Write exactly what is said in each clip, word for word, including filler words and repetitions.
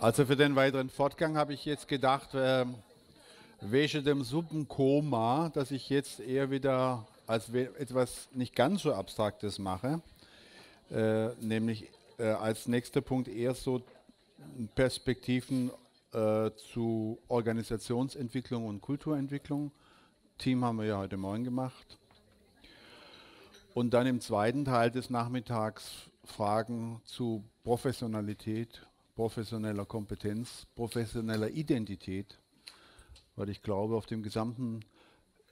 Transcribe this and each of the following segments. Also für den weiteren Fortgang habe ich jetzt gedacht, äh, wegen dem Suppenkoma, dass ich jetzt eher wieder als etwas nicht ganz so Abstraktes mache, äh, nämlich äh, als nächster Punkt eher so Perspektiven äh, zu Organisationsentwicklung und Kulturentwicklung. Team haben wir ja heute Morgen gemacht. Und dann im zweiten Teil des Nachmittags Fragen zu Professionalität, professioneller Kompetenz, professioneller Identität, weil ich glaube, auf dem gesamten,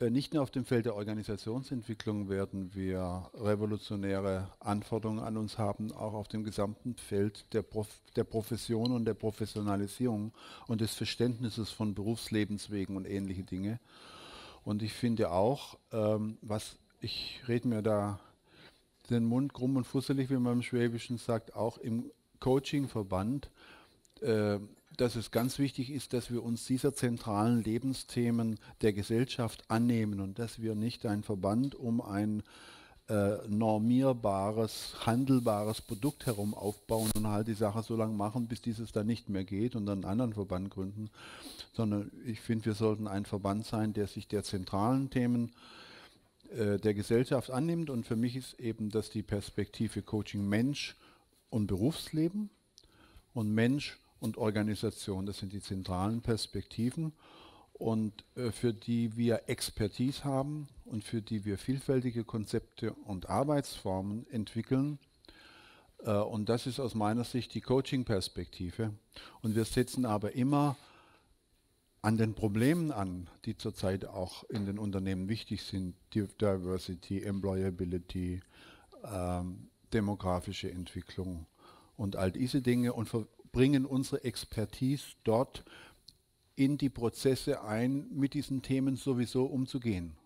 äh, nicht nur auf dem Feld der Organisationsentwicklung werden wir revolutionäre Anforderungen an uns haben, auch auf dem gesamten Feld der, Prof der Profession und der Professionalisierung und des Verständnisses von Berufslebenswegen und ähnliche Dinge. Und ich finde auch, ähm, was ich rede mir da den Mund krumm und fusselig, wie man im Schwäbischen sagt, auch im Coachingverband, äh, dass es ganz wichtig ist, dass wir uns dieser zentralen Lebensthemen der Gesellschaft annehmen und dass wir nicht einen Verband um ein äh, normierbares, handelbares Produkt herum aufbauen und halt die Sache so lange machen, bis dieses dann nicht mehr geht und dann einen anderen Verband gründen, sondern ich finde, wir sollten ein Verband sein, der sich der zentralen Themen äh, der Gesellschaft annimmt, und für mich ist eben das die Perspektive Coaching Mensch und Berufsleben und Mensch und Organisation. Das sind die zentralen Perspektiven, und äh, für die wir Expertise haben und für die wir vielfältige Konzepte und Arbeitsformen entwickeln. Äh, und das ist aus meiner Sicht die Coaching-Perspektive. Und wir setzen aber immer an den Problemen an, die zurzeit auch in den Unternehmen wichtig sind. Diversity, Employability, ähm, demografische Entwicklung und all diese Dinge, und bringen unsere Expertise dort in die Prozesse ein, mit diesen Themen sowieso umzugehen.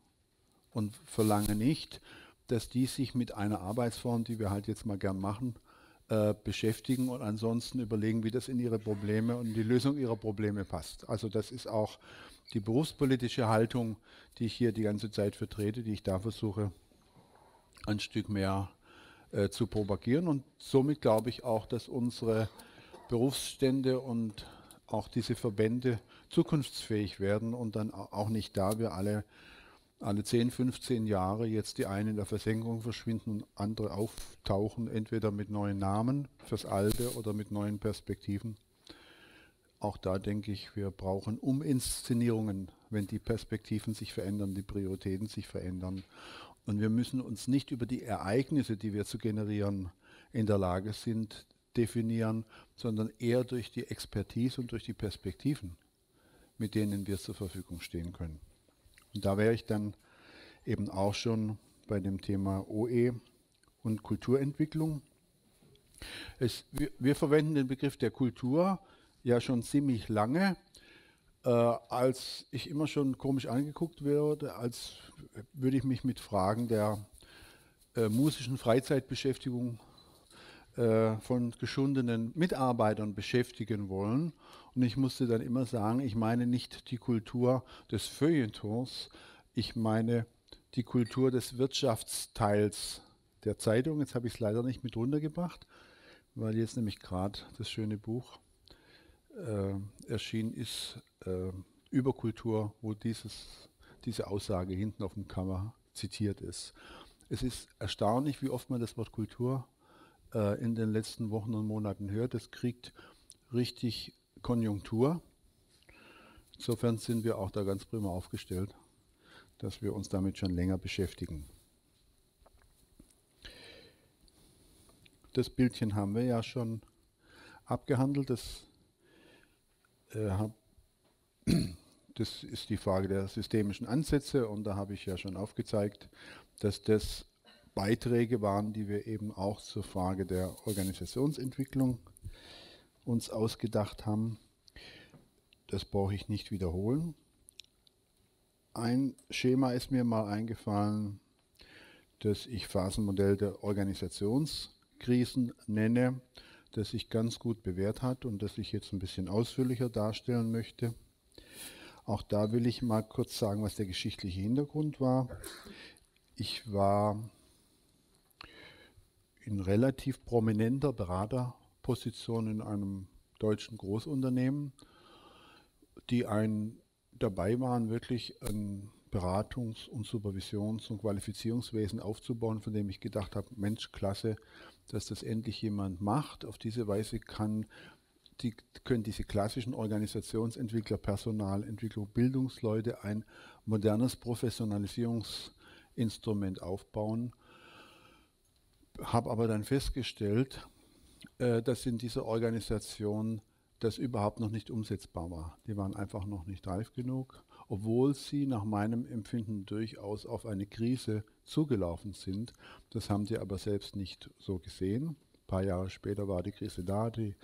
Und verlange nicht, dass die sich mit einer Arbeitsform, die wir halt jetzt mal gern machen, äh, beschäftigen und ansonsten überlegen, wie das in ihre Probleme und die Lösung ihrer Probleme passt. Also das ist auch die berufspolitische Haltung, die ich hier die ganze Zeit vertrete, die ich da versuche, ein Stück mehr äh, zu propagieren. Und somit glaube ich auch, dass unsere Berufsstände und auch diese Verbände zukunftsfähig werden und dann auch nicht da wir alle, alle zehn, fünfzehn Jahre jetzt die einen in der Versenkung verschwinden und andere auftauchen, entweder mit neuen Namen fürs Alte oder mit neuen Perspektiven. Auch da denke ich, wir brauchen Uminszenierungen, wenn die Perspektiven sich verändern, die Prioritäten sich verändern. Und wir müssen uns nicht über die Ereignisse, die wir zu generieren, in der Lage sind, definieren, sondern eher durch die Expertise und durch die Perspektiven, mit denen wir zur Verfügung stehen können. Und da wäre ich dann eben auch schon bei dem Thema O E und Kulturentwicklung. Es, wir, wir verwenden den Begriff der Kultur ja schon ziemlich lange, äh, als ich immer schon komisch angeguckt werde, als würde ich mich mit Fragen der äh, musischen Freizeitbeschäftigung von geschundenen Mitarbeitern beschäftigen wollen. Und ich musste dann immer sagen, ich meine nicht die Kultur des Feuilletons, ich meine die Kultur des Wirtschaftsteils der Zeitung. Jetzt habe ich es leider nicht mit runtergebracht, weil jetzt nämlich gerade das schöne Buch äh, erschienen ist, äh, über Kultur, wo dieses, diese Aussage hinten auf dem Cover zitiert ist. Es ist erstaunlich, wie oft man das Wort Kultur in den letzten Wochen und Monaten hört. Das kriegt richtig Konjunktur. Insofern sind wir auch da ganz prima aufgestellt, dass wir uns damit schon länger beschäftigen. Das Bildchen haben wir ja schon abgehandelt. Das, äh, hab das ist die Frage der systemischen Ansätze, und da habe ich ja schon aufgezeigt, dass das Beiträge waren, die wir eben auch zur Frage der Organisationsentwicklung uns ausgedacht haben. Das brauche ich nicht wiederholen. Ein Schema ist mir mal eingefallen, das ich Phasenmodell der Organisationskrisen nenne, das sich ganz gut bewährt hat und das ich jetzt ein bisschen ausführlicher darstellen möchte. Auch da will ich mal kurz sagen, was der geschichtliche Hintergrund war. Ich war in relativ prominenter Beraterposition in einem deutschen Großunternehmen, die einen dabei waren, wirklich ein Beratungs- und Supervisions- und Qualifizierungswesen aufzubauen, von dem ich gedacht habe, Mensch, klasse, dass das endlich jemand macht. Auf diese Weise kann die, können diese klassischen Organisationsentwickler, Personalentwicklung, Bildungsleute ein modernes Professionalisierungsinstrument aufbauen. Habe aber dann festgestellt, äh, dass in dieser Organisation das überhaupt noch nicht umsetzbar war. Die waren einfach noch nicht reif genug, obwohl sie nach meinem Empfinden durchaus auf eine Krise zugelaufen sind. Das haben sie aber selbst nicht so gesehen. Ein paar Jahre später war die Krise da, die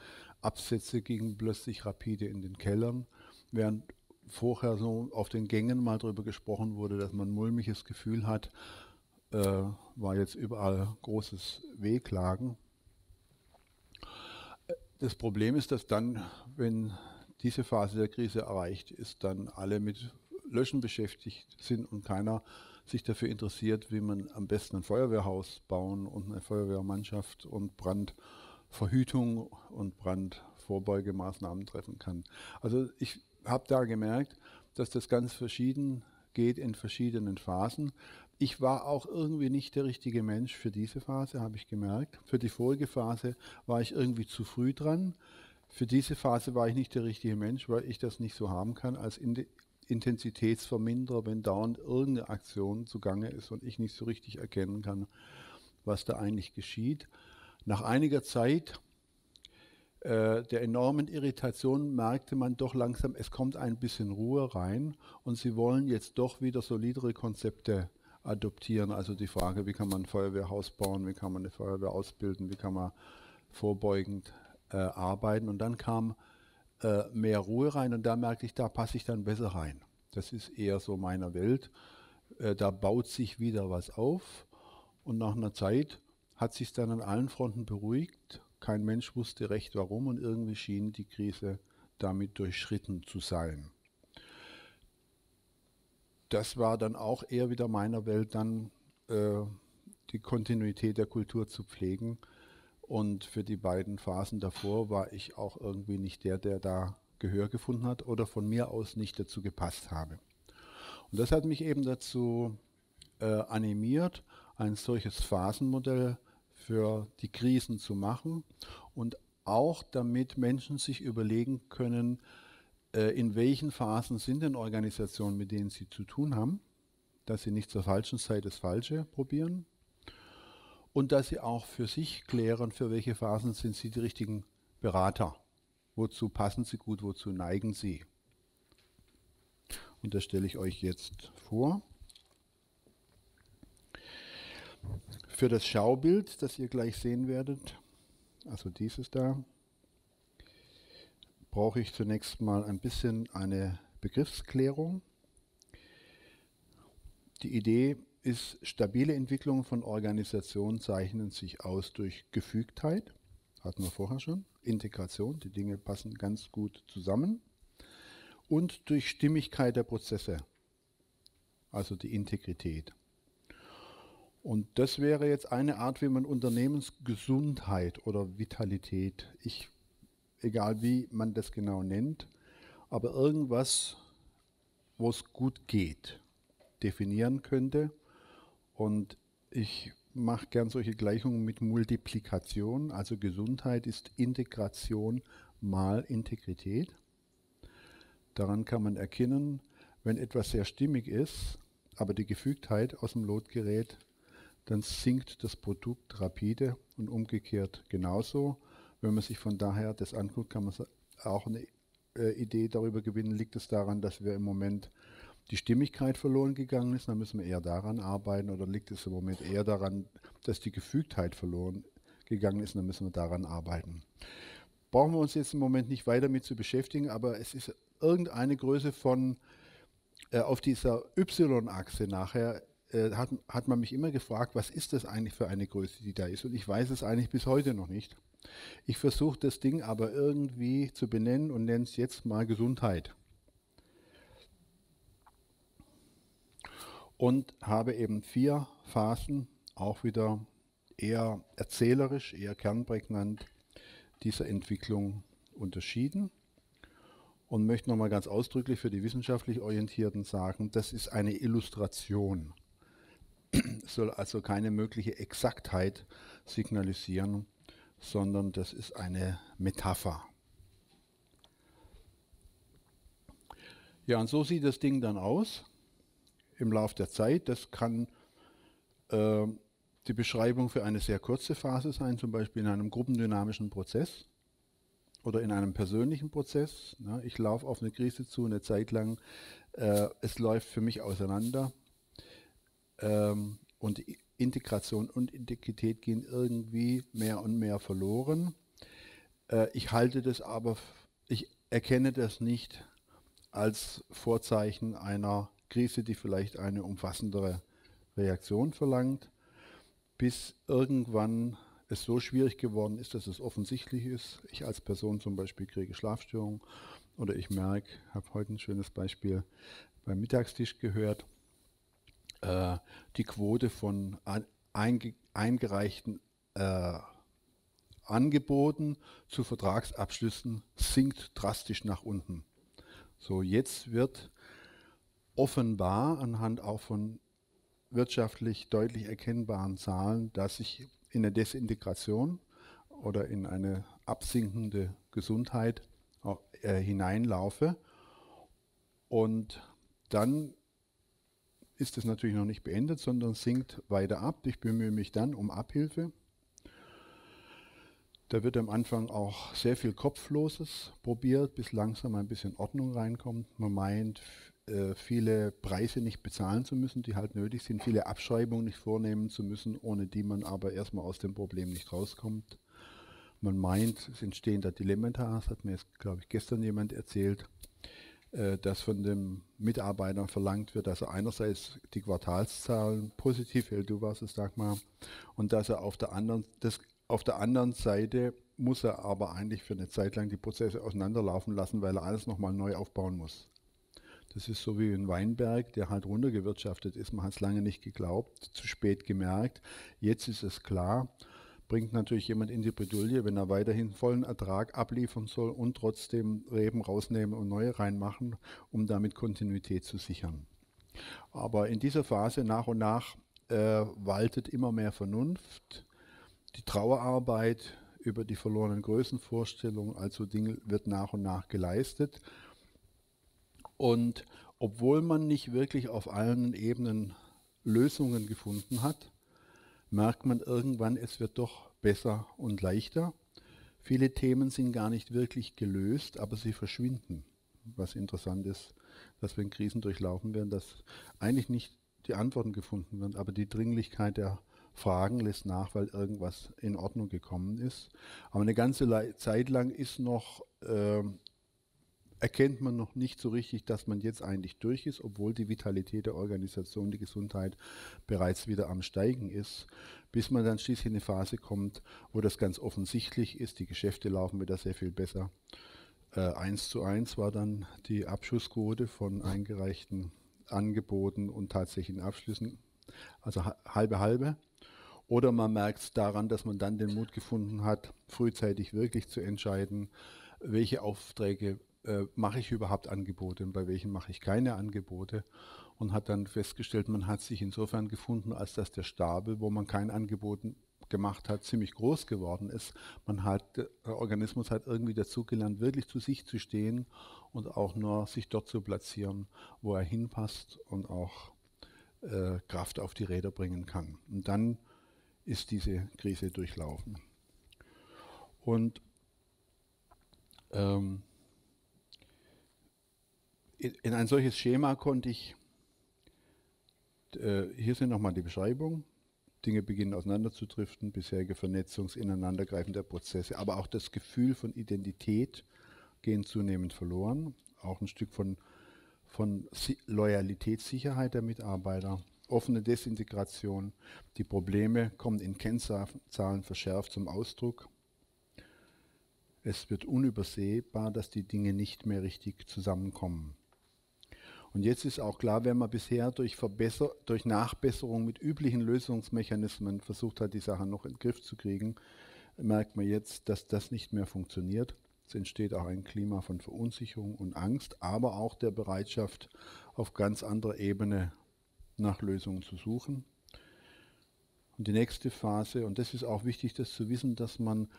Absätze gingen plötzlich rapide in den Kellern, während vorher so auf den Gängen mal darüber gesprochen wurde, dass man ein mulmiges Gefühl hat, äh, war jetzt überall großes Wehklagen. Das Problem ist, dass dann, wenn diese Phase der Krise erreicht ist, dann alle mit Löschen beschäftigt sind und keiner sich dafür interessiert, wie man am besten ein Feuerwehrhaus bauen und eine Feuerwehrmannschaft und Brandverhütung und Brandvorbeugemaßnahmen treffen kann. Also ich habe da gemerkt, dass das ganz verschieden geht in verschiedenen Phasen. Ich war auch irgendwie nicht der richtige Mensch für diese Phase, habe ich gemerkt. Für die vorige Phase war ich irgendwie zu früh dran. Für diese Phase war ich nicht der richtige Mensch, weil ich das nicht so haben kann als Intensitätsverminderer, wenn dauernd irgendeine Aktion zugange ist und ich nicht so richtig erkennen kann, was da eigentlich geschieht. Nach einiger Zeit äh, der enormen Irritation merkte man doch langsam, es kommt ein bisschen Ruhe rein und sie wollen jetzt doch wieder solidere Konzepte adoptieren. Also die Frage, wie kann man ein Feuerwehrhaus bauen, wie kann man eine Feuerwehr ausbilden, wie kann man vorbeugend äh, arbeiten. Und dann kam äh, mehr Ruhe rein und da merkte ich, da passe ich dann besser rein. Das ist eher so meiner Welt. Äh, da baut sich wieder was auf und nach einer Zeit hat sich dann an allen Fronten beruhigt. Kein Mensch wusste recht warum und irgendwie schien die Krise damit durchschritten zu sein. Das war dann auch eher wieder meiner Welt, dann äh, die Kontinuität der Kultur zu pflegen. Und für die beiden Phasen davor war ich auch irgendwie nicht der, der da Gehör gefunden hat oder von mir aus nicht dazu gepasst habe. Und das hat mich eben dazu äh, animiert, ein solches Phasenmodell für die Krisen zu machen und auch damit Menschen sich überlegen können, in welchen Phasen sind denn Organisationen, mit denen sie zu tun haben, dass sie nicht zur falschen Zeit das Falsche probieren und dass sie auch für sich klären, für welche Phasen sind sie die richtigen Berater, wozu passen sie gut, wozu neigen sie. Und das stelle ich euch jetzt vor. Für das Schaubild, das ihr gleich sehen werdet, also dieses da, brauche ich zunächst mal ein bisschen eine Begriffsklärung. Die Idee ist, stabile Entwicklungen von Organisationen zeichnen sich aus durch Gefügtheit, hatten wir vorher schon, Integration, die Dinge passen ganz gut zusammen, und durch Stimmigkeit der Prozesse, also die Integrität. Und das wäre jetzt eine Art, wie man Unternehmensgesundheit oder Vitalität, ich egal wie man das genau nennt, aber irgendwas, wo es gut geht, definieren könnte. Und ich mache gern solche Gleichungen mit Multiplikation, also Gesundheit ist Integration mal Integrität. Daran kann man erkennen, wenn etwas sehr stimmig ist, aber die Gefügtheit aus dem Lot gerät, dann sinkt das Produkt rapide und umgekehrt genauso. Wenn man sich von daher das anguckt, kann man auch eine äh, Idee darüber gewinnen, liegt es daran, dass wir im Moment die Stimmigkeit verloren gegangen ist, dann müssen wir eher daran arbeiten, oder liegt es im Moment eher daran, dass die Gefügtheit verloren gegangen ist, dann müssen wir daran arbeiten. Brauchen wir uns jetzt im Moment nicht weiter mit zu beschäftigen, aber es ist irgendeine Größe von, äh, auf dieser Y-Achse nachher, äh, hat, hat man mich immer gefragt, was ist das eigentlich für eine Größe, die da ist, und ich weiß es eigentlich bis heute noch nicht. Ich versuche das Ding aber irgendwie zu benennen und nenne es jetzt mal Gesundheit. Und habe eben vier Phasen, auch wieder eher erzählerisch, eher kernprägnant, dieser Entwicklung unterschieden und möchte nochmal ganz ausdrücklich für die wissenschaftlich Orientierten sagen, das ist eine Illustration. Es soll also keine mögliche Exaktheit signalisieren, sondern das ist eine Metapher. Ja, und so sieht das Ding dann aus im Lauf der Zeit. Das kann äh, die Beschreibung für eine sehr kurze Phase sein, zum Beispiel in einem gruppendynamischen Prozess oder in einem persönlichen Prozess. Ja, ich laufe auf eine Krise zu, eine Zeit lang, äh, es läuft für mich auseinander. Ähm, und Integration und Integrität gehen irgendwie mehr und mehr verloren. Äh, ich halte das aber, ich erkenne das nicht als Vorzeichen einer Krise, die vielleicht eine umfassendere Reaktion verlangt, bis irgendwann es so schwierig geworden ist, dass es offensichtlich ist. Ich als Person zum Beispiel kriege Schlafstörungen oder ich merke, ich habe heute ein schönes Beispiel beim Mittagstisch gehört, äh, die Quote von einge eingereichten äh, Angeboten zu Vertragsabschlüssen sinkt drastisch nach unten. So, jetzt wird offenbar anhand auch von wirtschaftlich deutlich erkennbaren Zahlen, dass sich in der Desintegration oder in eine absinkende Gesundheit auch, äh, hineinlaufe. Und dann ist es natürlich noch nicht beendet, sondern sinkt weiter ab. Ich bemühe mich dann um Abhilfe. Da wird am Anfang auch sehr viel Kopfloses probiert, bis langsam ein bisschen Ordnung reinkommt. Man meint, äh, viele Preise nicht bezahlen zu müssen, die halt nötig sind, viele Abschreibungen nicht vornehmen zu müssen, ohne die man aber erstmal aus dem Problem nicht rauskommt. Man meint, es entstehen da Dilemmata, das hat mir jetzt, glaube ich, gestern jemand erzählt, äh, dass von dem Mitarbeiter verlangt wird, dass er einerseits die Quartalszahlen positiv hält, du warst es, sag mal, und dass er auf der anderen, das Auf der anderen Seite muss er aber eigentlich für eine Zeit lang die Prozesse auseinanderlaufen lassen, weil er alles nochmal neu aufbauen muss. Das ist so wie in Weinberg, der halt runtergewirtschaftet ist. Man hat es lange nicht geglaubt, zu spät gemerkt. Jetzt ist es klar, bringt natürlich jemand in die Bredouille, wenn er weiterhin vollen Ertrag abliefern soll und trotzdem Reben rausnehmen und neue reinmachen, um damit Kontinuität zu sichern. Aber in dieser Phase nach und nach äh, waltet immer mehr Vernunft. Die Trauerarbeit über die verlorenen Größenvorstellungen, also Dinge, wird nach und nach geleistet. Und obwohl man nicht wirklich auf allen Ebenen Lösungen gefunden hat, merkt man irgendwann, es wird doch besser und leichter. Viele Themen sind gar nicht wirklich gelöst, aber sie verschwinden. Was interessant ist, dass wenn Krisen durchlaufen werden, dass eigentlich nicht die Antworten gefunden werden, aber die Dringlichkeit der Fragen lässt nach, weil irgendwas in Ordnung gekommen ist. Aber eine ganze Zeit lang ist noch, äh, erkennt man noch nicht so richtig, dass man jetzt eigentlich durch ist, obwohl die Vitalität der Organisation, die Gesundheit bereits wieder am Steigen ist, bis man dann schließlich in eine Phase kommt, wo das ganz offensichtlich ist, die Geschäfte laufen wieder sehr viel besser. Äh, eins zu eins war dann die Abschussquote von eingereichten Angeboten und tatsächlichen Abschlüssen, also halbe halbe. Oder man merkt es daran, dass man dann den Mut gefunden hat, frühzeitig wirklich zu entscheiden, welche Aufträge äh, mache ich überhaupt Angebote und bei welchen mache ich keine Angebote. Und hat dann festgestellt, man hat sich insofern gefunden, als dass der Stapel, wo man kein Angebot gemacht hat, ziemlich groß geworden ist. Man hat, der Organismus hat irgendwie dazugelernt, wirklich zu sich zu stehen und auch nur sich dort zu platzieren, wo er hinpasst und auch äh, Kraft auf die Räder bringen kann. Und dann ist diese Krise durchlaufen. Und ähm, in ein solches Schema konnte ich, äh, hier sind nochmal die Beschreibung, Dinge beginnen auseinanderzudriften, bisherige Vernetzungs-, Ineinandergreifen der Prozesse, aber auch das Gefühl von Identität gehen zunehmend verloren, auch ein Stück von, von Loyalitätssicherheit der Mitarbeiter, offene Desintegration, die Probleme kommen in Kennzahlen verschärft zum Ausdruck. Es wird unübersehbar, dass die Dinge nicht mehr richtig zusammenkommen. Und jetzt ist auch klar, wenn man bisher durch, Verbesser durch Nachbesserung mit üblichen Lösungsmechanismen versucht hat, die Sache noch in den Griff zu kriegen, merkt man jetzt, dass das nicht mehr funktioniert, Es entsteht auch ein Klima von Verunsicherung und Angst, aber auch der Bereitschaft, auf ganz anderer Ebene nach Lösungen zu suchen. Und die nächste Phase, und das ist auch wichtig, das zu wissen, dass man,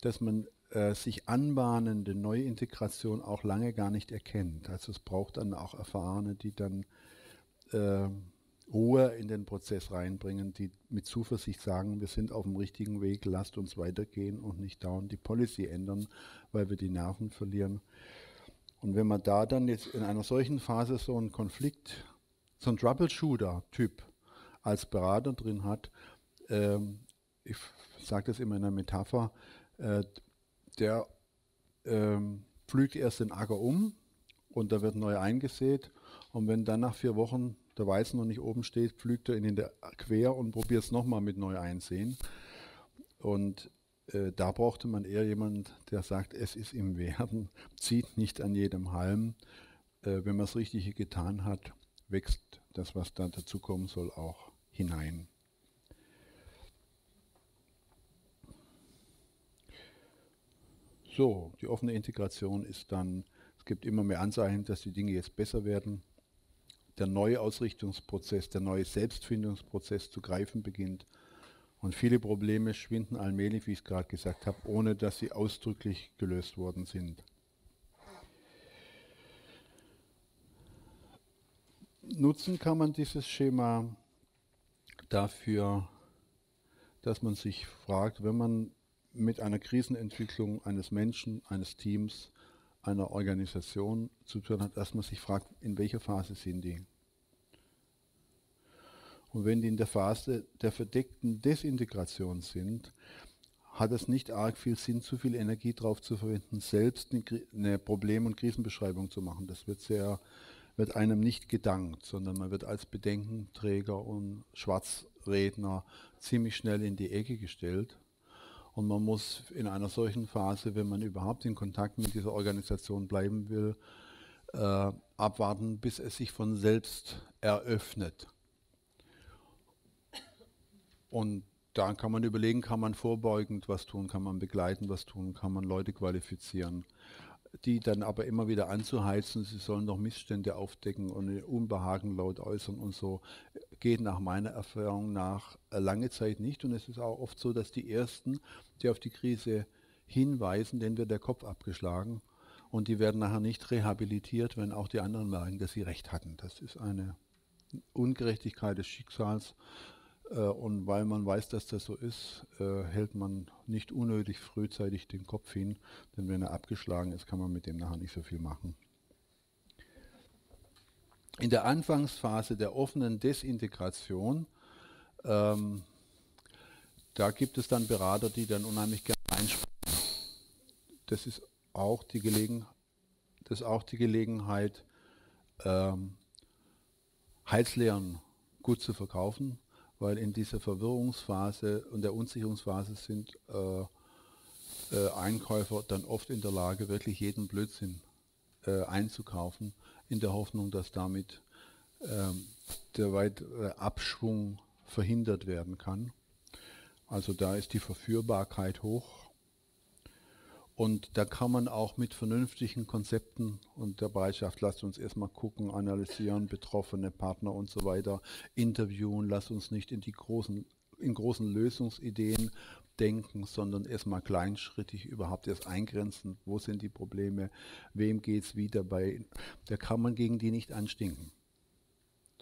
dass man äh, sich anbahnende Neuintegration auch lange gar nicht erkennt. Also es braucht dann auch Erfahrene, die dann äh, Ruhe in den Prozess reinbringen, die mit Zuversicht sagen, wir sind auf dem richtigen Weg, lasst uns weitergehen und nicht dauernd die Policy ändern, weil wir die Nerven verlieren. Und wenn man da dann jetzt in einer solchen Phase so einen Konflikt, so einen Troubleshooter-Typ als Berater drin hat, ähm, ich sage das immer in einer Metapher, äh, der ähm, pflügt erst den Acker um und da wird neu eingesät und wenn dann nach vier Wochen der Weizen noch nicht oben steht, pflügt er ihn in der quer und probiert es nochmal mit neu einsehen. Und äh, da brauchte man eher jemanden, der sagt, es ist im Werden, zieht nicht an jedem Halm. Äh, wenn man das Richtige getan hat, wächst das, was dann dazukommen soll, auch hinein. So, die offene Integration ist dann, es gibt immer mehr Anzeichen, dass die Dinge jetzt besser werden. Der neue Ausrichtungsprozess, der neue Selbstfindungsprozess zu greifen beginnt. Und viele Probleme schwinden allmählich, wie ich es gerade gesagt habe, ohne dass sie ausdrücklich gelöst worden sind. Nutzen kann man dieses Schema dafür, dass man sich fragt, wenn man mit einer Krisenentwicklung eines Menschen, eines Teams, einer Organisation zu tun hat, dass man sich fragt, in welcher Phase sind die? Und wenn die in der Phase der verdeckten Desintegration sind, hat es nicht arg viel Sinn, zu viel Energie darauf zu verwenden, selbst eine Problem- und Krisenbeschreibung zu machen. Das wird, sehr, wird einem nicht gedankt, sondern man wird als Bedenkenträger und Schwarzredner ziemlich schnell in die Ecke gestellt. Und man muss in einer solchen Phase, wenn man überhaupt in Kontakt mit dieser Organisation bleiben will, äh, abwarten, bis es sich von selbst eröffnet. Und da kann man überlegen, kann man vorbeugend was tun, kann man begleiten was tun, kann man Leute qualifizieren, die dann aber immer wieder anzuheizen, sie sollen doch Missstände aufdecken und ihr Unbehagen laut äußern und so, geht nach meiner Erfahrung nach lange Zeit nicht. Und es ist auch oft so, dass die Ersten, die auf die Krise hinweisen, denen wird der Kopf abgeschlagen und die werden nachher nicht rehabilitiert, wenn auch die anderen merken, dass sie recht hatten. Das ist eine Ungerechtigkeit des Schicksals äh, und weil man weiß, dass das so ist, äh, hält man nicht unnötig frühzeitig den Kopf hin, denn wenn er abgeschlagen ist, kann man mit dem nachher nicht so viel machen. In der Anfangsphase der offenen Desintegration, ähm, da gibt es dann Berater, die dann unheimlich gerne einspringen. Das ist auch die, Gelegen das ist auch die Gelegenheit, ähm, Heizlehren gut zu verkaufen, weil in dieser Verwirrungsphase und der Unsicherungsphase sind äh, äh, Einkäufer dann oft in der Lage, wirklich jeden Blödsinn äh, einzukaufen, in der Hoffnung, dass damit ähm, der weitere Abschwung verhindert werden kann. Also da ist die Verführbarkeit hoch und da kann man auch mit vernünftigen Konzepten und der Bereitschaft, lasst uns erstmal gucken, analysieren, betroffene Partner und so weiter, interviewen, lasst uns nicht in die großen, in großen Lösungsideen denken, sondern erstmal kleinschrittig überhaupt erst eingrenzen, wo sind die Probleme, wem geht es wie dabei, da kann man gegen die nicht anstinken,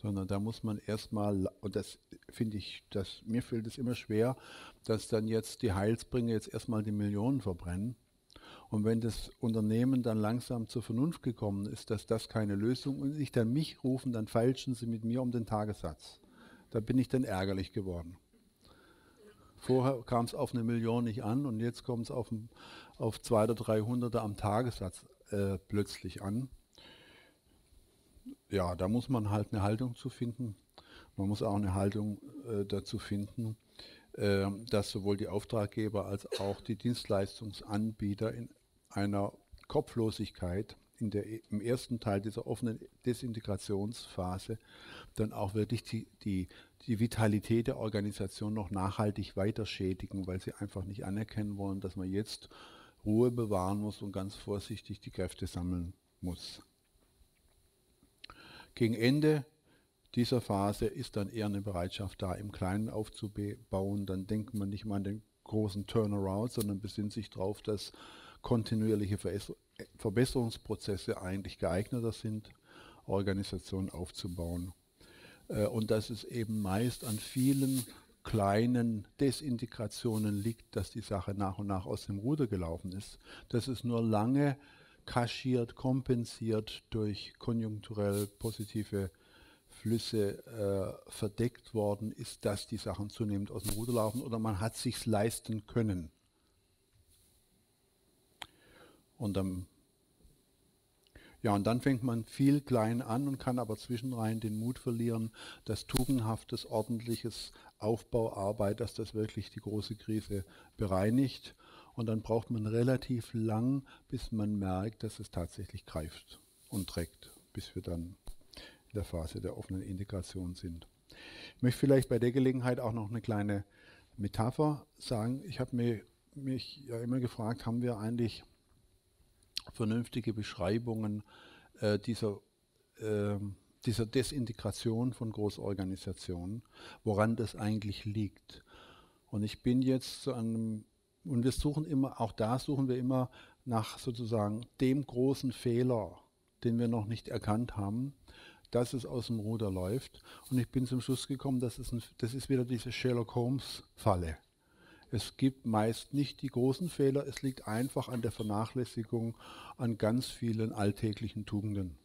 sondern da muss man erstmal, und das finde ich, das, mir fällt es immer schwer, dass dann jetzt die Heilsbringer jetzt erstmal die Millionen verbrennen und wenn das Unternehmen dann langsam zur Vernunft gekommen ist, dass das keine Lösung und sich dann mich rufen, dann feilschen sie mit mir um den Tagessatz. Da bin ich dann ärgerlich geworden. Vorher kam es auf eine Million nicht an und jetzt kommt es auf, auf zwei oder dreihunderter am Tagessatz äh, plötzlich an. Ja, da muss man halt eine Haltung zu finden. Man muss auch eine Haltung äh, dazu finden, äh, dass sowohl die Auftraggeber als auch die Dienstleistungsanbieter in einer Kopflosigkeit in der, im ersten Teil dieser offenen Desintegrationsphase dann auch wirklich die, die die Vitalität der Organisation noch nachhaltig weiter schädigen, weil sie einfach nicht anerkennen wollen, dass man jetzt Ruhe bewahren muss und ganz vorsichtig die Kräfte sammeln muss. Gegen Ende dieser Phase ist dann eher eine Bereitschaft da, im Kleinen aufzubauen. Dann denkt man nicht mal an den großen Turnaround, sondern besinnt sich darauf, dass kontinuierliche Verbesserungsprozesse eigentlich geeigneter sind, Organisationen aufzubauen. Und dass es eben meist an vielen kleinen Desintegrationen liegt, dass die Sache nach und nach aus dem Ruder gelaufen ist. Das ist nur lange kaschiert, kompensiert durch konjunkturell positive Flüsse äh, verdeckt worden ist, dass die Sachen zunehmend aus dem Ruder laufen oder man hat es sich leisten können. Und dann, ja, und dann fängt man viel klein an und kann aber zwischenrein den Mut verlieren, dass tugendhaftes, ordentliches Aufbauarbeit, dass das wirklich die große Krise bereinigt. Und dann braucht man relativ lang, bis man merkt, dass es tatsächlich greift und trägt, bis wir dann in der Phase der offenen Integration sind. Ich möchte vielleicht bei der Gelegenheit auch noch eine kleine Metapher sagen. Ich habe mir, mich ja immer gefragt, haben wir eigentlich vernünftige Beschreibungen äh, dieser, äh, dieser Desintegration von Großorganisationen, woran das eigentlich liegt. Und ich bin jetzt zu einem, und wir suchen immer, auch da suchen wir immer nach sozusagen dem großen Fehler, den wir noch nicht erkannt haben, dass es aus dem Ruder läuft. Und ich bin zum Schluss gekommen, dass es ein, das ist wieder diese Sherlock-Holmes-Falle. Es gibt meist nicht die großen Fehler, es liegt einfach an der Vernachlässigung, an ganz vielen alltäglichen Tugenden.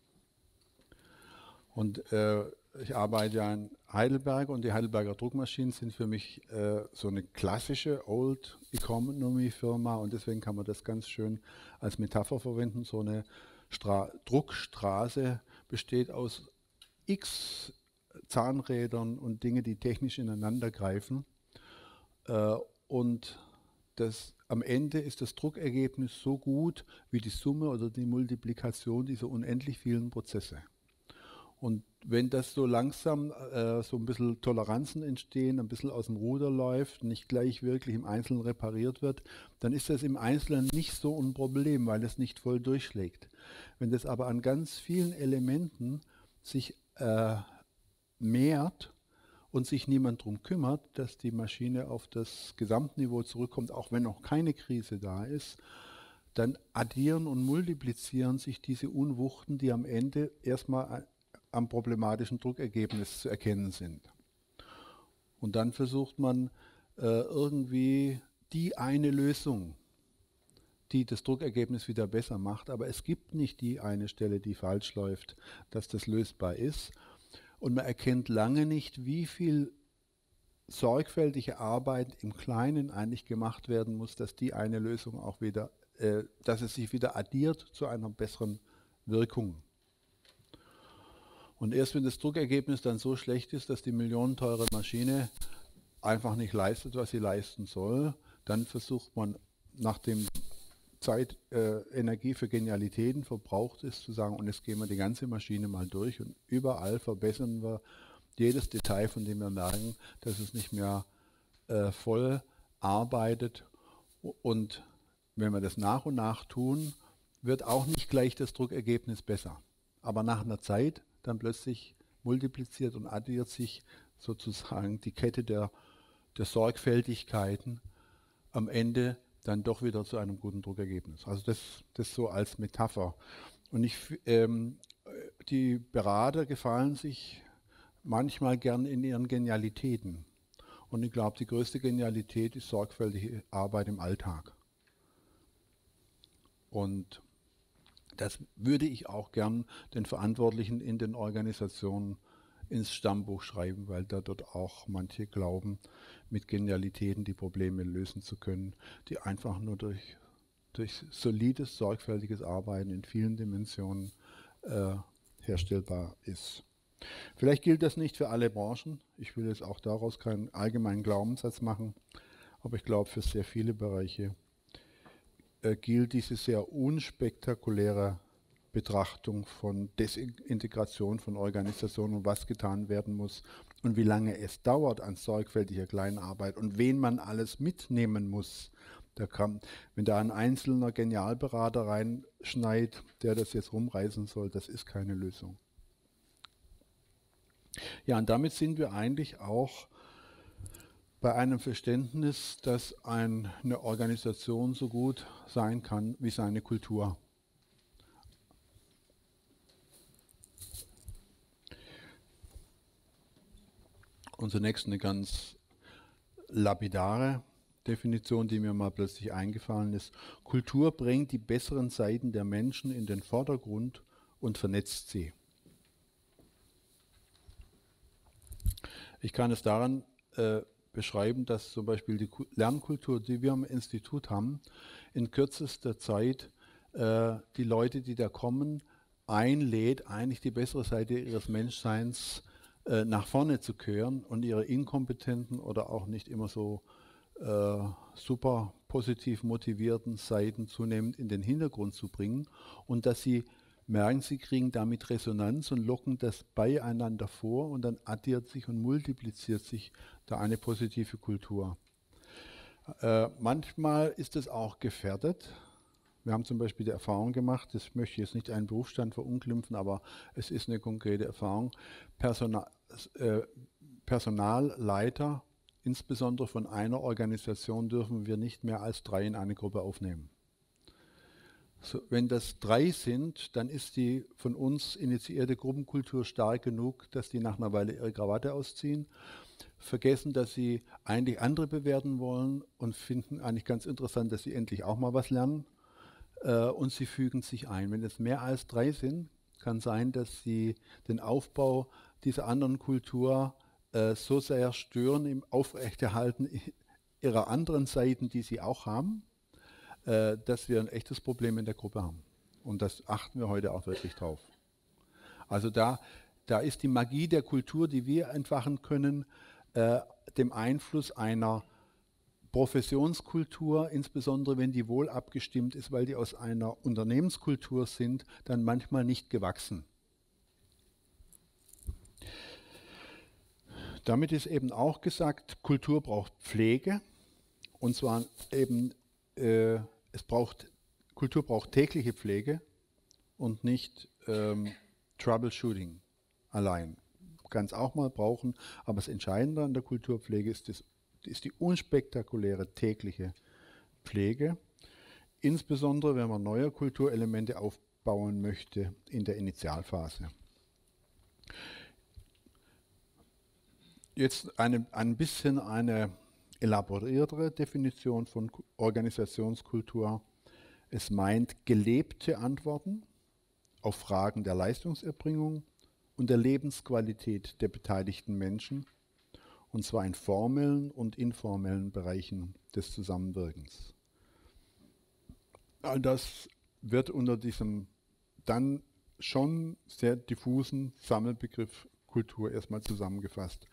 Und äh, ich arbeite ja in Heidelberg und die Heidelberger Druckmaschinen sind für mich äh, so eine klassische Old Economy Firma und deswegen kann man das ganz schön als Metapher verwenden. So eine Stra- Druckstraße besteht aus x Zahnrädern und Dinge, die technisch ineinander greifen. Äh, und das, am Ende ist das Druckergebnis so gut wie die Summe oder die Multiplikation dieser unendlich vielen Prozesse. Und wenn das so langsam äh, so ein bisschen Toleranzen entstehen, ein bisschen aus dem Ruder läuft, nicht gleich wirklich im Einzelnen repariert wird, dann ist das im Einzelnen nicht so ein Problem, weil es nicht voll durchschlägt. Wenn das aber an ganz vielen Elementen sich äh, mehrt und sich niemand darum kümmert, dass die Maschine auf das Gesamtniveau zurückkommt, auch wenn noch keine Krise da ist, dann addieren und multiplizieren sich diese Unwuchten, die am Ende erstmal am problematischen Druckergebnis zu erkennen sind. Und dann versucht man äh, irgendwie die eine Lösung, die das Druckergebnis wieder besser macht, aber es gibt nicht die eine Stelle, die falsch läuft, dass das lösbar ist. Und man erkennt lange nicht, wie viel sorgfältige Arbeit im Kleinen eigentlich gemacht werden muss, dass die eine Lösung auch wieder, äh, dass es sich wieder addiert zu einer besseren Wirkung. Und erst wenn das Druckergebnis dann so schlecht ist, dass die millionenteure Maschine einfach nicht leistet, was sie leisten soll, dann versucht man, nachdem Zeit, äh, Energie für Genialitäten verbraucht ist, zu sagen, und jetzt gehen wir die ganze Maschine mal durch und überall verbessern wir jedes Detail, von dem wir merken, dass es nicht mehr äh, voll arbeitet. Und wenn wir das nach und nach tun, wird auch nicht gleich das Druckergebnis besser. Aber nach einer Zeit dann plötzlich multipliziert und addiert sich sozusagen die Kette der, der Sorgfältigkeiten am Ende dann doch wieder zu einem guten Druckergebnis. Also das, das so als Metapher. Und ich, ähm, die Berater gefallen sich manchmal gern in ihren Genialitäten. Und ich glaube, die größte Genialität ist sorgfältige Arbeit im Alltag. Und das würde ich auch gern den Verantwortlichen in den Organisationen ins Stammbuch schreiben, weil da dort auch manche glauben, mit Genialitäten die Probleme lösen zu können, die einfach nur durch, durch solides, sorgfältiges Arbeiten in vielen Dimensionen äh, herstellbar ist. Vielleicht gilt das nicht für alle Branchen. Ich will jetzt auch daraus keinen allgemeinen Glaubenssatz machen, aber ich glaube, für sehr viele Bereiche äh, gilt diese sehr unspektakuläre Betrachtung von Desintegration von Organisationen und was getan werden muss und wie lange es dauert an sorgfältiger Kleinarbeit und wen man alles mitnehmen muss, Da kann, wenn da ein einzelner Genialberater reinschneit, der das jetzt rumreißen soll, das ist keine Lösung. Ja, und damit sind wir eigentlich auch bei einem Verständnis, dass ein, eine Organisation so gut sein kann wie seine Kultur. Und zunächst eine ganz lapidare Definition, die mir mal plötzlich eingefallen ist. Kultur bringt die besseren Seiten der Menschen in den Vordergrund und vernetzt sie. Ich kann es daran äh, beschreiben, dass zum Beispiel die Lernkultur, die wir am Institut haben, in kürzester Zeit äh, die Leute, die da kommen, einlädt, eigentlich die bessere Seite ihres Menschseins äh, nach vorne zu kehren und ihre inkompetenten oder auch nicht immer so äh, super positiv motivierten Seiten zunehmend in den Hintergrund zu bringen und dass sie merken, sie kriegen damit Resonanz und locken das beieinander vor und dann addiert sich und multipliziert sich da eine positive Kultur. Äh, manchmal ist es auch gefährdet. Wir haben zum Beispiel die Erfahrung gemacht, das möchte ich jetzt nicht einen Berufsstand verunglimpfen, aber es ist eine konkrete Erfahrung, Personal, äh, Personalleiter, insbesondere von einer Organisation, dürfen wir nicht mehr als drei in eine Gruppe aufnehmen. So, wenn das drei sind, dann ist die von uns initiierte Gruppenkultur stark genug, dass die nach einer Weile ihre Krawatte ausziehen, vergessen, dass sie eigentlich andere bewerten wollen und finden eigentlich ganz interessant, dass sie endlich auch mal was lernen äh, und sie fügen sich ein. Wenn es mehr als drei sind, kann sein, dass sie den Aufbau dieser anderen Kultur äh, so sehr stören im Aufrechterhalten ihrer anderen Seiten, die sie auch haben, dass wir ein echtes Problem in der Gruppe haben. Und das achten wir heute auch wirklich drauf. Also da, da ist die Magie der Kultur, die wir entfachen können, äh, dem Einfluss einer Professionskultur, insbesondere wenn die wohl abgestimmt ist, weil die aus einer Unternehmenskultur sind, dann manchmal nicht gewachsen. Damit ist eben auch gesagt, Kultur braucht Pflege, und zwar eben äh, Es braucht, Kultur braucht tägliche Pflege und nicht ähm, Troubleshooting allein. Kann es auch mal brauchen, aber das Entscheidende an der Kulturpflege ist, das, ist die unspektakuläre tägliche Pflege, insbesondere wenn man neue Kulturelemente aufbauen möchte in der Initialphase. Jetzt eine, ein bisschen eine elaboriertere Definition von Organisationskultur. Es meint gelebte Antworten auf Fragen der Leistungserbringung und der Lebensqualität der beteiligten Menschen, und zwar in formellen und informellen Bereichen des Zusammenwirkens. All das wird unter diesem dann schon sehr diffusen Sammelbegriff Kultur erstmal zusammengefasst.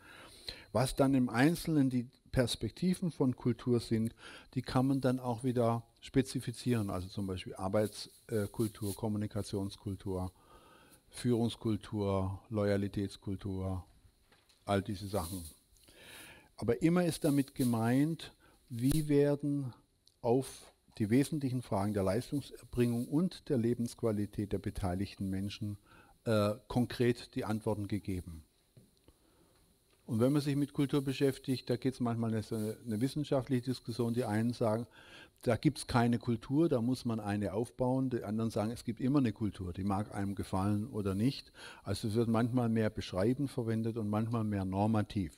Was dann im Einzelnen die Perspektiven von Kultur sind, die kann man dann auch wieder spezifizieren, also zum Beispiel Arbeitskultur, Kommunikationskultur, Führungskultur, Loyalitätskultur, all diese Sachen. Aber immer ist damit gemeint, wie werden auf die wesentlichen Fragen der Leistungserbringung und der Lebensqualität der beteiligten Menschen äh, konkret die Antworten gegeben. Und wenn man sich mit Kultur beschäftigt, da geht es manchmal in so eine, eine wissenschaftliche Diskussion. Die einen sagen, da gibt es keine Kultur, da muss man eine aufbauen. Die anderen sagen, es gibt immer eine Kultur, die mag einem gefallen oder nicht. Also es wird manchmal mehr beschreibend verwendet und manchmal mehr normativ.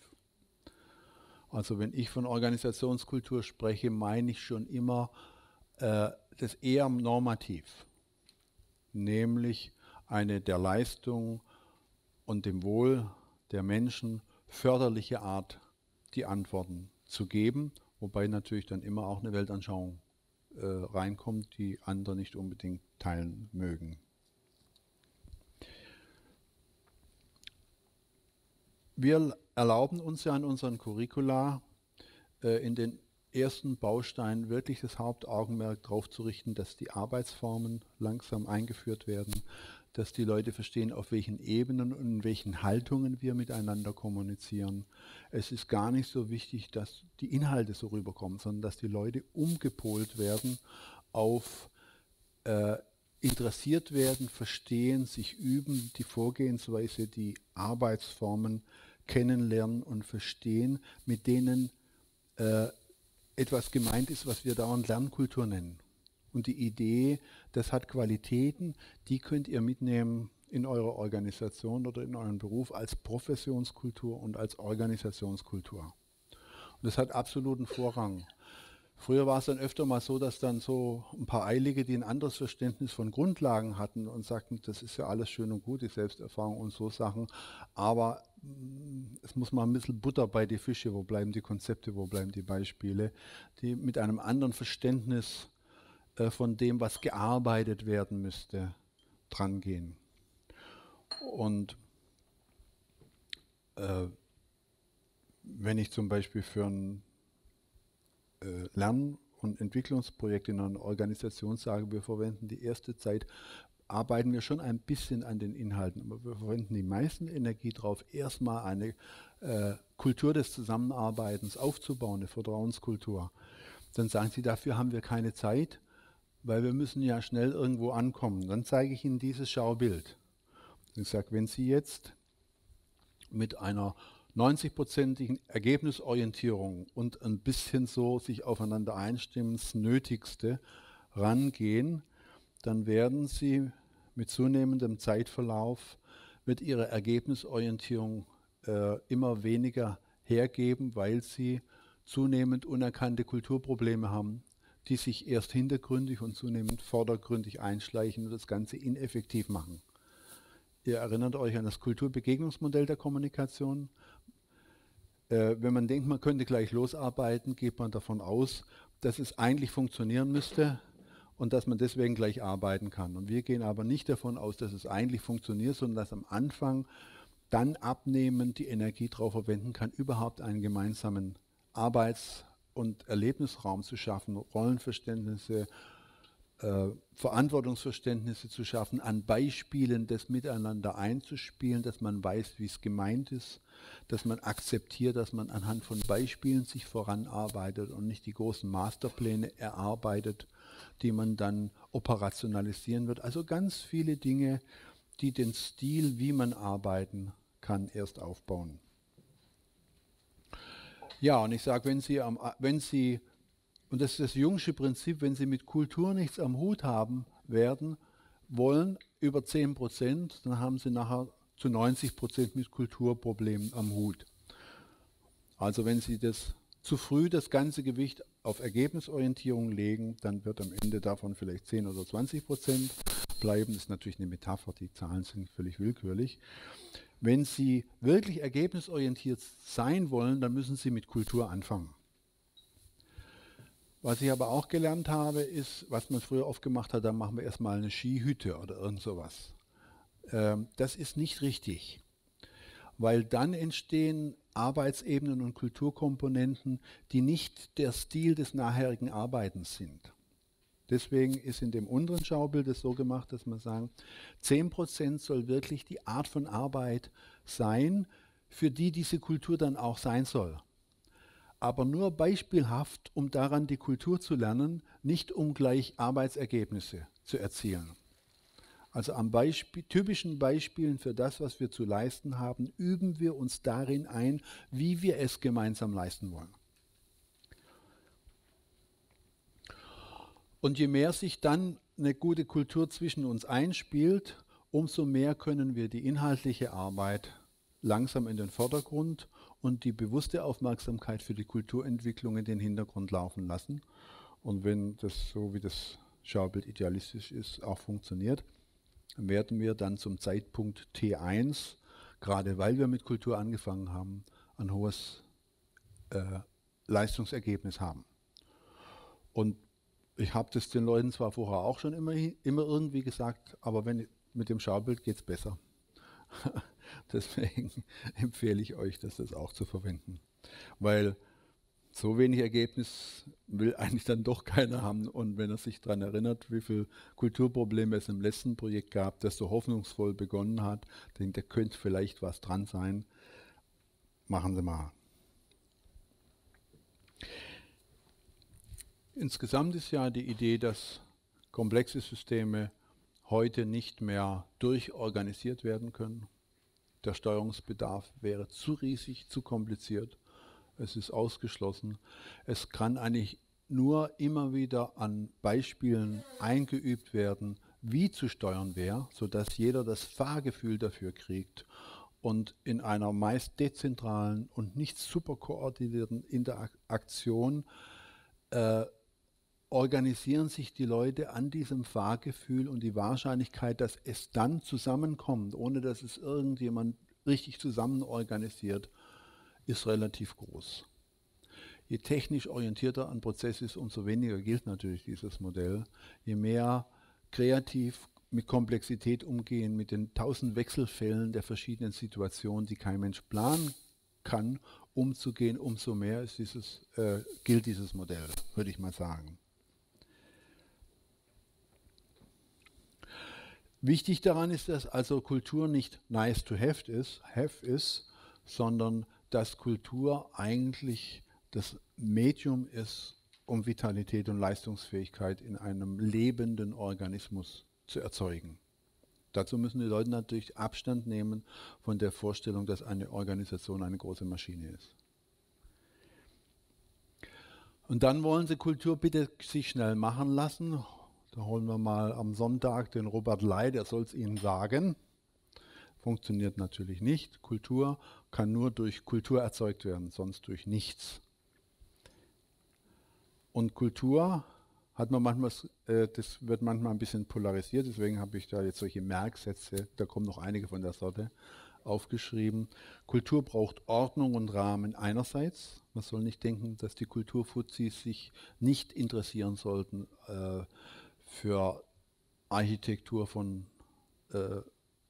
Also wenn ich von Organisationskultur spreche, meine ich schon immer äh, das eher normativ. Nämlich eine der Leistung und dem Wohl der Menschen förderliche Art, die Antworten zu geben, wobei natürlich dann immer auch eine Weltanschauung äh, reinkommt, die andere nicht unbedingt teilen mögen. Wir erlauben uns ja in unseren Curricula äh, in den ersten Bausteinen wirklich das Hauptaugenmerk darauf zu richten, dass die Arbeitsformen langsam eingeführt werden, dass die Leute verstehen, auf welchen Ebenen und in welchen Haltungen wir miteinander kommunizieren. Es ist gar nicht so wichtig, dass die Inhalte so rüberkommen, sondern dass die Leute umgepolt werden auf äh, interessiert werden, verstehen, sich üben, die Vorgehensweise, die Arbeitsformen kennenlernen und verstehen, mit denen äh, etwas gemeint ist, was wir dauernd Lernkultur nennen. Und die Idee, das hat Qualitäten, die könnt ihr mitnehmen in eurer Organisation oder in euren Beruf als Professionskultur und als Organisationskultur. Und das hat absoluten Vorrang. Früher war es dann öfter mal so, dass dann so ein paar Eilige, die ein anderes Verständnis von Grundlagen hatten und sagten, das ist ja alles schön und gut, die Selbsterfahrung und so Sachen, aber es muss mal ein bisschen Butter bei die Fische, wo bleiben die Konzepte, wo bleiben die Beispiele, die mit einem anderen Verständnis äh, von dem, was gearbeitet werden müsste, drangehen. Und äh, wenn ich zum Beispiel für ein Lern- und Entwicklungsprojekte in einer Organisation sage, wir verwenden die erste Zeit, arbeiten wir schon ein bisschen an den Inhalten, aber wir verwenden die meisten Energie darauf, erstmal eine äh, Kultur des Zusammenarbeitens aufzubauen, eine Vertrauenskultur. Dann sagen sie, dafür haben wir keine Zeit, weil wir müssen ja schnell irgendwo ankommen. Dann zeige ich Ihnen dieses Schaubild. Ich sage, wenn Sie jetzt mit einer neunzig prozentigen Ergebnisorientierung und ein bisschen so sich aufeinander einstimmen, das Nötigste rangehen, dann werden Sie mit zunehmendem Zeitverlauf, wird Ihre Ergebnisorientierung äh, immer weniger hergeben, weil Sie zunehmend unerkannte Kulturprobleme haben, die sich erst hintergründig und zunehmend vordergründig einschleichen und das Ganze ineffektiv machen. Ihr erinnert euch an das Kulturbegegnungsmodell der Kommunikation. Äh, wenn man denkt, man könnte gleich losarbeiten, geht man davon aus, dass es eigentlich funktionieren müsste und dass man deswegen gleich arbeiten kann. Und wir gehen aber nicht davon aus, dass es eigentlich funktioniert, sondern dass am Anfang dann abnehmend die Energie darauf verwenden kann, überhaupt einen gemeinsamen Arbeits- und Erlebnisraum zu schaffen, Rollenverständnisse, Äh, Verantwortungsverständnisse zu schaffen, an Beispielen das Miteinander einzuspielen, dass man weiß, wie es gemeint ist, dass man akzeptiert, dass man anhand von Beispielen sich voranarbeitet und nicht die großen Masterpläne erarbeitet, die man dann operationalisieren wird. Also ganz viele Dinge, die den Stil, wie man arbeiten kann, erst aufbauen. Ja, und ich sage, wenn Sie, am, wenn Sie Und das ist das Jungsche Prinzip, wenn Sie mit Kultur nichts am Hut haben werden wollen, über zehn Prozent, dann haben Sie nachher zu neunzig Prozent mit Kulturproblemen am Hut. Also wenn Sie das zu früh das ganze Gewicht auf Ergebnisorientierung legen, dann wird am Ende davon vielleicht zehn oder zwanzig Prozent bleiben. Das ist natürlich eine Metapher, die Zahlen sind völlig willkürlich. Wenn Sie wirklich ergebnisorientiert sein wollen, dann müssen Sie mit Kultur anfangen. Was ich aber auch gelernt habe, ist, was man früher oft gemacht hat, da machen wir erstmal eine Skihütte oder irgend sowas. Ähm, das ist nicht richtig, weil dann entstehen Arbeitsebenen und Kulturkomponenten, die nicht der Stil des nachherigen Arbeitens sind. Deswegen ist in dem unteren Schaubild es so gemacht, dass man sagen, zehn Prozent soll wirklich die Art von Arbeit sein, für die diese Kultur dann auch sein soll. Aber nur beispielhaft, um daran die Kultur zu lernen, nicht um gleich Arbeitsergebnisse zu erzielen. Also am Beispiel, typischen Beispielen für das, was wir zu leisten haben, üben wir uns darin ein, wie wir es gemeinsam leisten wollen. Und je mehr sich dann eine gute Kultur zwischen uns einspielt, umso mehr können wir die inhaltliche Arbeit langsam in den Vordergrund und die bewusste Aufmerksamkeit für die Kulturentwicklung in den Hintergrund laufen lassen. Und wenn das so, wie das Schaubild idealistisch ist, auch funktioniert, werden wir dann zum Zeitpunkt T eins, gerade weil wir mit Kultur angefangen haben, ein hohes äh, Leistungsergebnis haben. Und ich habe das den Leuten zwar vorher auch schon immer, immer irgendwie gesagt, aber wenn, mit dem Schaubild geht es besser. Deswegen empfehle ich euch, das, das auch zu verwenden. Weil so wenig Ergebnis will eigentlich dann doch keiner haben. Und wenn er sich daran erinnert, wie viele Kulturprobleme es im letzten Projekt gab, das so hoffnungsvoll begonnen hat, denkt, da könnte vielleicht was dran sein. Machen Sie mal. Insgesamt ist ja die Idee, dass komplexe Systeme heute nicht mehr durchorganisiert werden können. Der Steuerungsbedarf wäre zu riesig, zu kompliziert. Es ist ausgeschlossen. Es kann eigentlich nur immer wieder an Beispielen eingeübt werden, wie zu steuern wäre, sodass jeder das Fahrgefühl dafür kriegt und in einer meist dezentralen und nicht super koordinierten Interaktion äh, organisieren sich die Leute an diesem Fahrgefühl, und die Wahrscheinlichkeit, dass es dann zusammenkommt, ohne dass es irgendjemand richtig zusammen organisiert, ist relativ groß. Je technisch orientierter ein Prozess ist, umso weniger gilt natürlich dieses Modell. Je mehr kreativ mit Komplexität umgehen, mit den tausend Wechselfällen der verschiedenen Situationen, die kein Mensch planen kann, umzugehen, umso mehr ist dieses, äh, gilt dieses Modell, würde ich mal sagen. Wichtig daran ist, dass also Kultur nicht nice to have ist, have ist, sondern dass Kultur eigentlich das Medium ist, um Vitalität und Leistungsfähigkeit in einem lebenden Organismus zu erzeugen. Dazu müssen die Leute natürlich Abstand nehmen von der Vorstellung, dass eine Organisation eine große Maschine ist. Und dann wollen sie Kultur bitte sich schnell machen lassen. Da holen wir mal am Sonntag den Robert Ley, der soll es Ihnen sagen. Funktioniert natürlich nicht. Kultur kann nur durch Kultur erzeugt werden, sonst durch nichts. Und Kultur hat man manchmal, äh, das wird manchmal ein bisschen polarisiert, deswegen habe ich da jetzt solche Merksätze, da kommen noch einige von der Sorte, aufgeschrieben. Kultur braucht Ordnung und Rahmen einerseits. Man soll nicht denken, dass die Kulturfuzis sich nicht interessieren sollten äh, für Architektur von äh,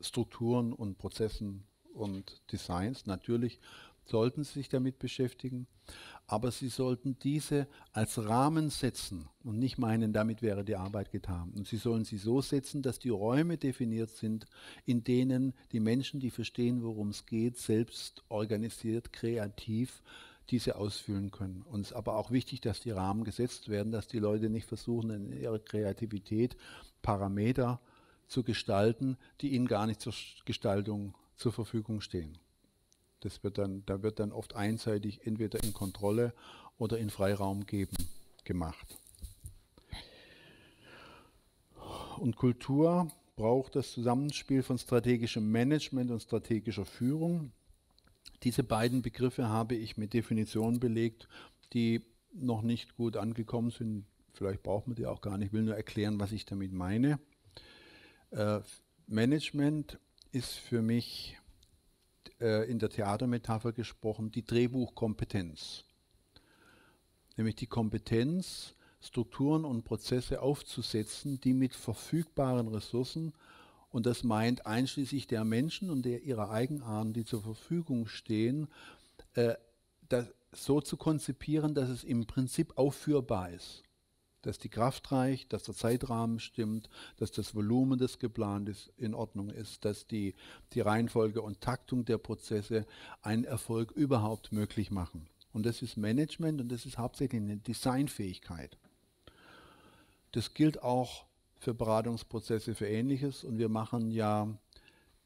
Strukturen und Prozessen und Designs. Natürlich sollten sie sich damit beschäftigen, aber sie sollten diese als Rahmen setzen und nicht meinen, damit wäre die Arbeit getan. Und sie sollen sie so setzen, dass die Räume definiert sind, in denen die Menschen, die verstehen, worum es geht, selbst organisiert, kreativ diese ausfüllen können. Uns ist aber auch wichtig, dass die Rahmen gesetzt werden, dass die Leute nicht versuchen, in ihrer Kreativität Parameter zu gestalten, die ihnen gar nicht zur Gestaltung zur Verfügung stehen. Das wird dann, da wird dann oft einseitig entweder in Kontrolle oder in Freiraum geben gemacht. Und Kultur braucht das Zusammenspiel von strategischem Management und strategischer Führung. Diese beiden Begriffe habe ich mit Definitionen belegt, die noch nicht gut angekommen sind. Vielleicht braucht man die auch gar nicht. Ich will nur erklären, was ich damit meine. Äh, Management ist für mich äh, in der Theatermetapher gesprochen die Drehbuchkompetenz. Nämlich die Kompetenz, Strukturen und Prozesse aufzusetzen, die mit verfügbaren Ressourcen, und das meint einschließlich der Menschen und der, ihrer Eigenarten, die zur Verfügung stehen, äh, das so zu konzipieren, dass es im Prinzip aufführbar ist. Dass die Kraft reicht, dass der Zeitrahmen stimmt, dass das Volumen, das geplant ist, in Ordnung ist, dass die, die Reihenfolge und Taktung der Prozesse einen Erfolg überhaupt möglich machen. Und das ist Management, und das ist hauptsächlich eine Designfähigkeit. Das gilt auch für Beratungsprozesse, für Ähnliches, und wir machen ja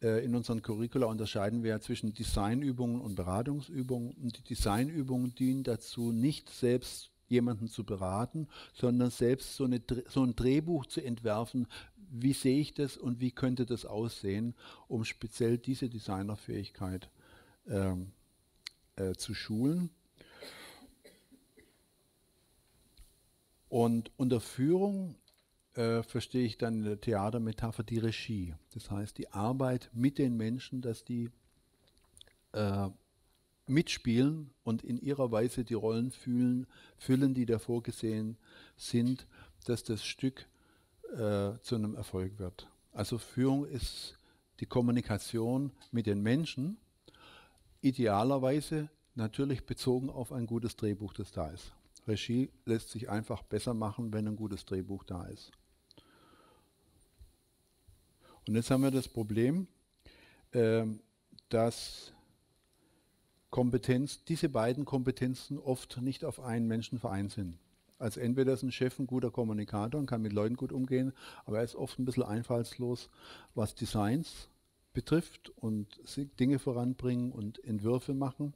äh, in unseren Curricula unterscheiden wir ja zwischen Designübungen und Beratungsübungen, und die Designübungen dienen dazu, nicht selbst jemanden zu beraten, sondern selbst so, eine, so ein Drehbuch zu entwerfen, wie sehe ich das und wie könnte das aussehen, um speziell diese Designerfähigkeit äh, äh, zu schulen. Und unter Führung verstehe ich dann in der Theatermetapher die Regie. Das heißt, die Arbeit mit den Menschen, dass die äh, mitspielen und in ihrer Weise die Rollen fühlen, füllen, die da vorgesehen sind, dass das Stück äh, zu einem Erfolg wird. Also Führung ist die Kommunikation mit den Menschen, idealerweise Natürlich bezogen auf ein gutes Drehbuch, das da ist. Regie lässt sich einfach besser machen, wenn ein gutes Drehbuch da ist. Und jetzt haben wir das Problem, äh, dass Kompetenz, diese beiden Kompetenzen oft nicht auf einen Menschen vereint sind. Also entweder ist ein Chef ein guter Kommunikator und kann mit Leuten gut umgehen, aber er ist oft ein bisschen einfallslos, was Designs betrifft und Dinge voranbringen und Entwürfe machen.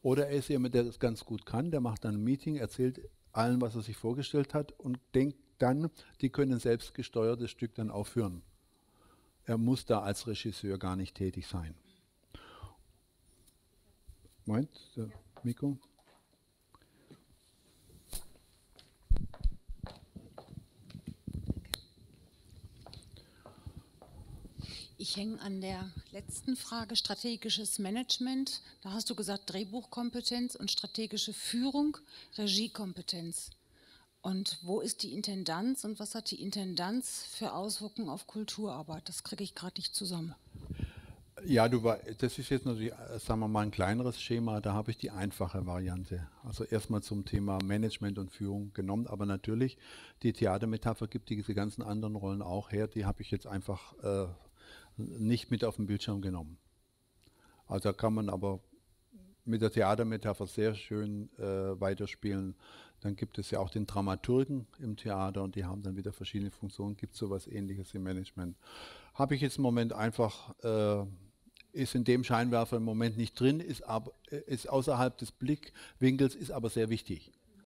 Oder er ist jemand, der das ganz gut kann, der macht dann ein Meeting, erzählt allen, was er sich vorgestellt hat und denkt dann, die können ein selbstgesteuertes Stück dann aufführen. Er muss da als Regisseur gar nicht tätig sein. Moment, der Mikro. Ich hänge an der letzten Frage, strategisches Management. Da hast du gesagt, Drehbuchkompetenz und strategische Führung, Regiekompetenz. Und wo ist die Intendanz und was hat die Intendanz für Auswirkungen auf Kulturarbeit? Das kriege ich gerade nicht zusammen. Ja, du war, das ist jetzt natürlich, sagen wir mal, ein kleineres Schema. Da habe ich die einfache Variante. Also erstmal zum Thema Management und Führung genommen. Aber natürlich, die Theatermetapher gibt diese ganzen anderen Rollen auch her. Die habe ich jetzt einfach äh, nicht mit auf den Bildschirm genommen. Also da kann man aber mit der Theatermetapher sehr schön äh, weiterspielen. Dann gibt es ja auch den Dramaturgen im Theater und die haben dann wieder verschiedene Funktionen. Gibt es sowas Ähnliches im Management? Habe ich jetzt im Moment einfach, äh, ist in dem Scheinwerfer im Moment nicht drin, ist, ab, ist außerhalb des Blickwinkels, ist aber sehr wichtig.